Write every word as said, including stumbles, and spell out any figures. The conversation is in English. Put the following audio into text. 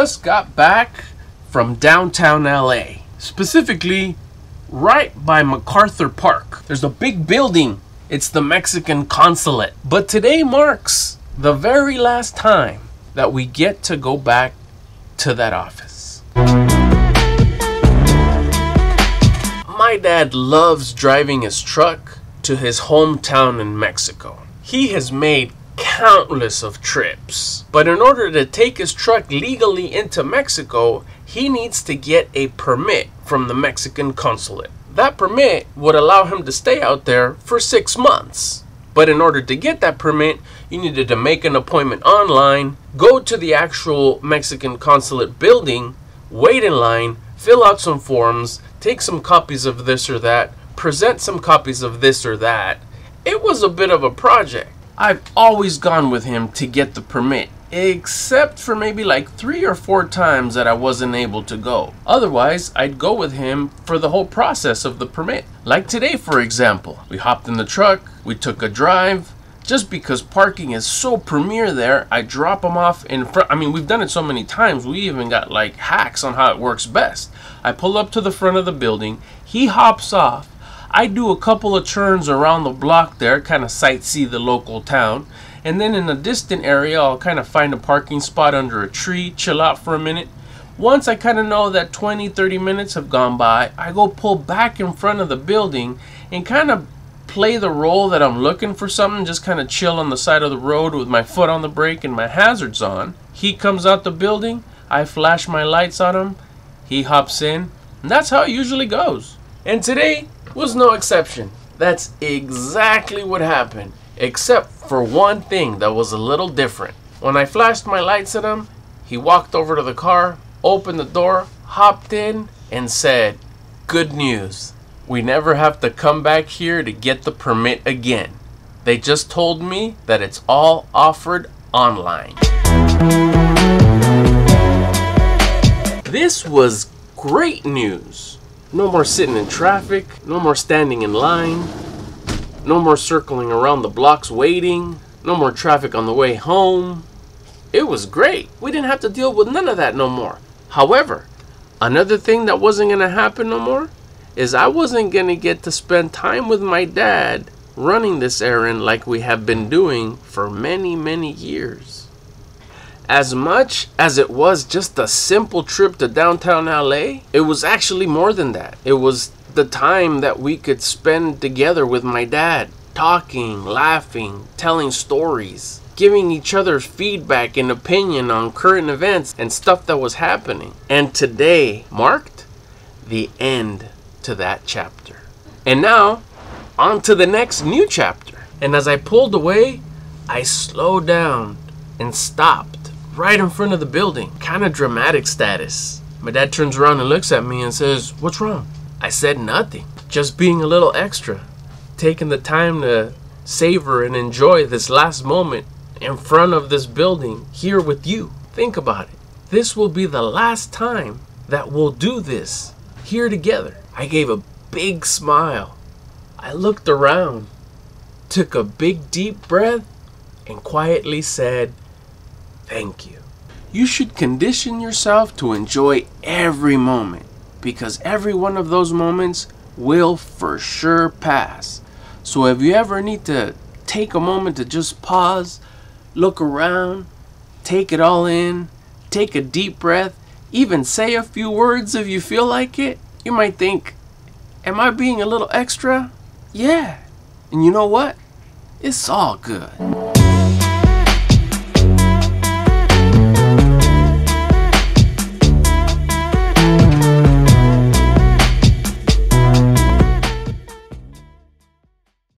just got back from downtown L A, specifically right by MacArthur Park. There's a big building. It's the Mexican consulate. But today marks the very last time that we get to go back to that office. My dad loves driving his truck to his hometown in Mexico. He has made countless of trips, but in order to take his truck legally into Mexico, he needs to get a permit from the Mexican consulate. That permit would allow him to stay out there for six months. But in order to get that permit, you needed to make an appointment online, go to the actual Mexican consulate building, wait in line, fill out some forms, take some copies of this or that, present some copies of this or that. It was a bit of a project. I've always gone with him to get the permit, except for maybe like three or four times that I wasn't able to go. Otherwise, I'd go with him for the whole process of the permit. Like today, for example, we hopped in the truck, we took a drive. Just because parking is so premier there, I drop them off in front. I mean, we've done it so many times, we even got like hacks on how it works best. I pull up to the front of the building, he hops off, I do a couple of turns around the block there, kind of sightsee the local town, and then in a distant area I'll kind of find a parking spot under a tree, chill out for a minute. Once I kind of know that twenty to thirty minutes have gone by, I go pull back in front of the building and kind of play the role that I'm looking for something, just kind of chill on the side of the road with my foot on the brake and my hazards on. He comes out the building, I flash my lights on him, he hops in, and that's how it usually goes. And today was no exception. That's exactly what happened, except for one thing that was a little different. When I flashed my lights at him, he walked over to the car, opened the door, hopped in, and said, "Good news. We never have to come back here to get the permit again. They just told me that it's all offered online." This was great news. No more sitting in traffic, no more standing in line, no more circling around the blocks waiting, no more traffic on the way home. It was great. We didn't have to deal with none of that no more. However, another thing that wasn't going to happen no more is I wasn't going to get to spend time with my dad running this errand like we have been doing for many, many years. As much as it was just a simple trip to downtown L A, it was actually more than that. It was the time that we could spend together with my dad, talking, laughing, telling stories, giving each other feedback and opinion on current events and stuff that was happening. And today marked the end to that chapter. And now, on to the next new chapter. And as I pulled away, I slowed down and stopped right in front of the building, kind of dramatic status. My dad turns around and looks at me and says, "What's wrong?" I said nothing, just being a little extra, taking the time to savor and enjoy this last moment in front of this building here with you. Think about it. This will be the last time that we'll do this here together. I gave a big smile. I looked around, took a big deep breath, and quietly said, "Thank you." You should condition yourself to enjoy every moment, because every one of those moments will for sure pass. So if you ever need to take a moment to just pause, look around, take it all in, take a deep breath, even say a few words if you feel like it. You might think, "Am I being a little extra?" Yeah. And you know what? It's all good.